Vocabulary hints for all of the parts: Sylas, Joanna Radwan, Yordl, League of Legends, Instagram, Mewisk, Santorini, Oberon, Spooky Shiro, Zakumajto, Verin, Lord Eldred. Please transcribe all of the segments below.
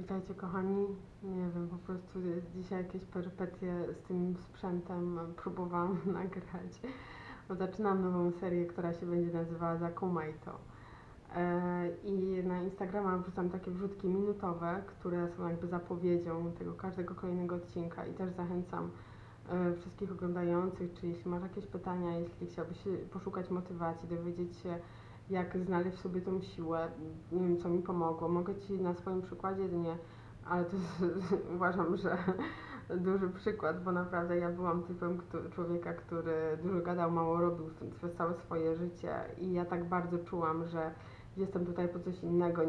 Witajcie kochani, nie wiem, po prostu dzisiaj jakieś perypetie z tym sprzętem próbowałam nagrać, bo zaczynam nową serię, która się będzie nazywała Zakumajto i na Instagrama wrzucam takie wrzutki minutowe, które są jakby zapowiedzią tego każdego kolejnego odcinka i też zachęcam wszystkich oglądających, czy jeśli masz jakieś pytania, jeśli chciałbyś poszukać motywacji, dowiedzieć się jak znaleźć w sobie tą siłę, nie wiem, co mi pomogło. Mogę Ci na swoim przykładzie jedynie, ale to jest, uważam, że duży przykład, bo naprawdę ja byłam typem człowieka, który dużo gadał, mało robił przez całe swoje życie i ja tak bardzo czułam, że jestem tutaj po coś innego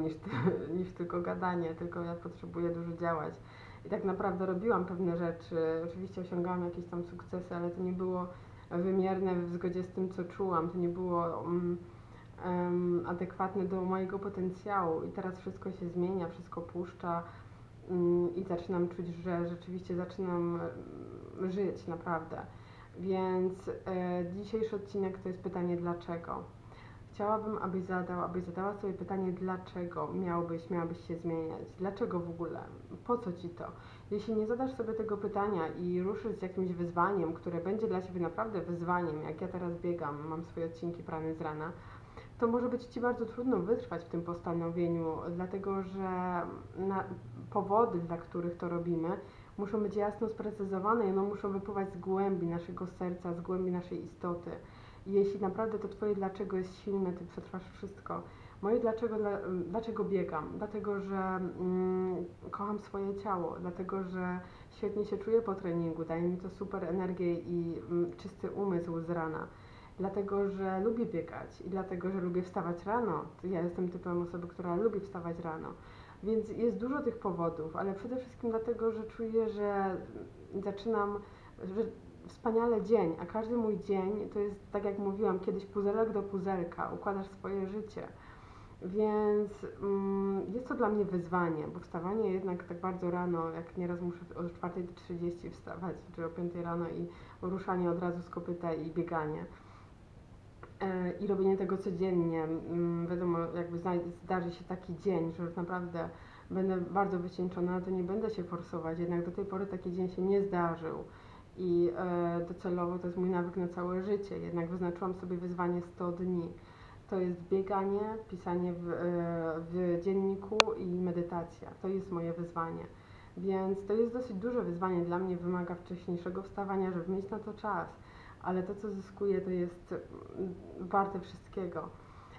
niż tylko gadanie, tylko ja potrzebuję dużo działać. I tak naprawdę robiłam pewne rzeczy, oczywiście osiągałam jakieś tam sukcesy, ale to nie było wymierne w zgodzie z tym, co czułam, to nie było adekwatny do mojego potencjału i teraz wszystko się zmienia, wszystko puszcza i zaczynam czuć, że rzeczywiście zaczynam żyć naprawdę. Więc dzisiejszy odcinek to jest pytanie dlaczego. Chciałabym, abyś zadała sobie pytanie dlaczego miałabyś się zmieniać, dlaczego w ogóle, po co Ci to? Jeśli nie zadasz sobie tego pytania i ruszysz z jakimś wyzwaniem, które będzie dla Ciebie naprawdę wyzwaniem, jak ja teraz biegam, mam swoje odcinki prane z rana, to może być Ci bardzo trudno wytrwać w tym postanowieniu, dlatego że powody, dla których to robimy, muszą być jasno sprecyzowane i one muszą wypływać z głębi naszego serca, z głębi naszej istoty. I jeśli naprawdę to Twoje dlaczego jest silne, Ty przetrwasz wszystko. Moje dlaczego biegam? Dlatego, że kocham swoje ciało, dlatego, że świetnie się czuję po treningu, daje mi to super energię i czysty umysł z rana. Dlatego, że lubię biegać i dlatego, że lubię wstawać rano. Ja jestem typem osoby, która lubi wstawać rano. Więc jest dużo tych powodów, ale przede wszystkim dlatego, że czuję, że zaczynam wspaniale dzień, a każdy mój dzień to jest, tak jak mówiłam, kiedyś puzelek do puzelka, układasz swoje życie. Więc jest to dla mnie wyzwanie, bo wstawanie jednak tak bardzo rano, jak nieraz muszę o 4:30 wstawać, czy o 5 rano i ruszanie od razu z kopyta i bieganie. I robienie tego codziennie, wiadomo, jakby zdarzy się taki dzień, że już naprawdę będę bardzo wycieńczona, ale to nie będę się forsować, jednak do tej pory taki dzień się nie zdarzył. I docelowo to jest mój nawyk na całe życie, jednak wyznaczyłam sobie wyzwanie 100 dni. To jest bieganie, pisanie w dzienniku i medytacja. To jest moje wyzwanie. Więc to jest dosyć duże wyzwanie dla mnie, wymaga wcześniejszego wstawania, żeby mieć na to czas. Ale to, co zyskuję, to jest warte wszystkiego.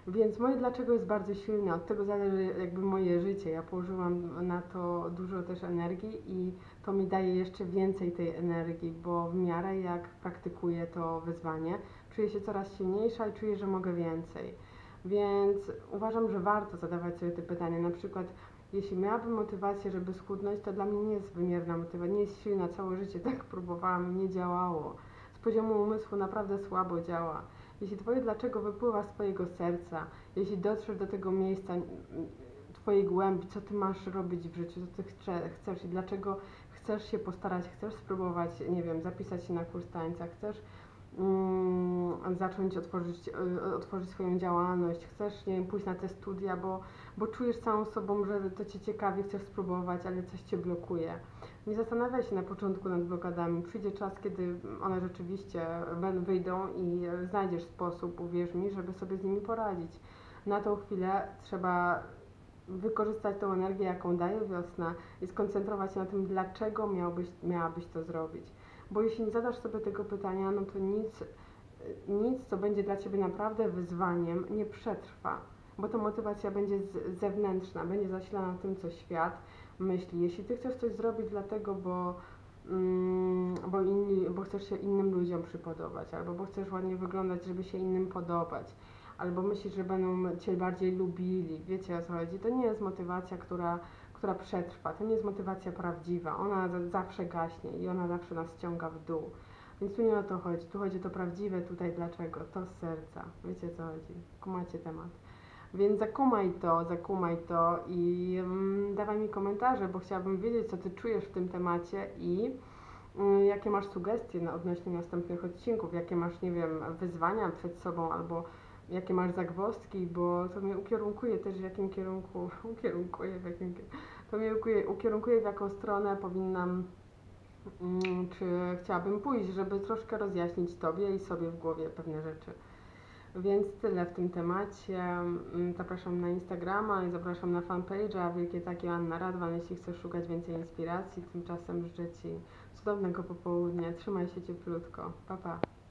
Więc moje dlaczego jest bardzo silne, od tego zależy jakby moje życie. Ja położyłam na to dużo też energii i to mi daje jeszcze więcej tej energii, bo w miarę jak praktykuję to wyzwanie, czuję się coraz silniejsza i czuję, że mogę więcej. Więc uważam, że warto zadawać sobie te pytania. Na przykład, jeśli miałabym motywację, żeby schudnąć, to dla mnie nie jest wymierna motywacja, nie jest silna, całe życie tak próbowałam i nie działało. Z poziomu umysłu naprawdę słabo działa. Jeśli Twoje dlaczego wypływa z Twojego serca, jeśli dotrzesz do tego miejsca Twojej głębi, co Ty masz robić w życiu, co Ty chcesz i dlaczego chcesz się postarać, chcesz spróbować, nie wiem, zapisać się na kurs tańca, chcesz zacząć otworzyć swoją działalność, chcesz, nie wiem, pójść na te studia, bo czujesz całą sobą, że to Cię ciekawi, chcesz spróbować, ale coś Cię blokuje. Nie zastanawiaj się na początku nad blokadami, przyjdzie czas, kiedy one rzeczywiście wyjdą i znajdziesz sposób, uwierz mi, żeby sobie z nimi poradzić. Na tą chwilę trzeba wykorzystać tą energię, jaką daje wiosna i skoncentrować się na tym, dlaczego miałabyś to zrobić. Bo jeśli nie zadasz sobie tego pytania, no to nic, co będzie dla Ciebie naprawdę wyzwaniem, nie przetrwa. Bo ta motywacja będzie zewnętrzna, będzie zasilana tym, co świat myśli. Jeśli Ty chcesz coś zrobić dlatego, bo chcesz się innym ludziom przypodobać, albo bo chcesz ładnie wyglądać, żeby się innym podobać, albo myślisz, że będą Cię bardziej lubili, wiecie o co chodzi, to nie jest motywacja, która przetrwa, to nie jest motywacja prawdziwa, ona zawsze gaśnie i ona zawsze nas ściąga w dół. Więc tu nie o to chodzi, tu chodzi o to prawdziwe, tutaj dlaczego, to z serca, wiecie o co chodzi, kumacie temat. Więc zakumaj to i dawaj mi komentarze, bo chciałabym wiedzieć, co Ty czujesz w tym temacie i jakie masz sugestie odnośnie następnych odcinków, jakie masz, nie wiem, wyzwania przed sobą albo jakie masz zagwozdki, bo to mnie ukierunkuje też w jakim kierunku, ukierunkuje w jaką stronę powinnam, czy chciałabym pójść, żeby troszkę rozjaśnić Tobie i sobie w głowie pewne rzeczy. Więc tyle w tym temacie. Zapraszam na Instagrama i zapraszam na fanpage'a Wielkie Tak Joanna Radwan, jeśli chcesz szukać więcej inspiracji. Tymczasem życzę Ci cudownego popołudnia. Trzymaj się cieplutko. Pa, pa.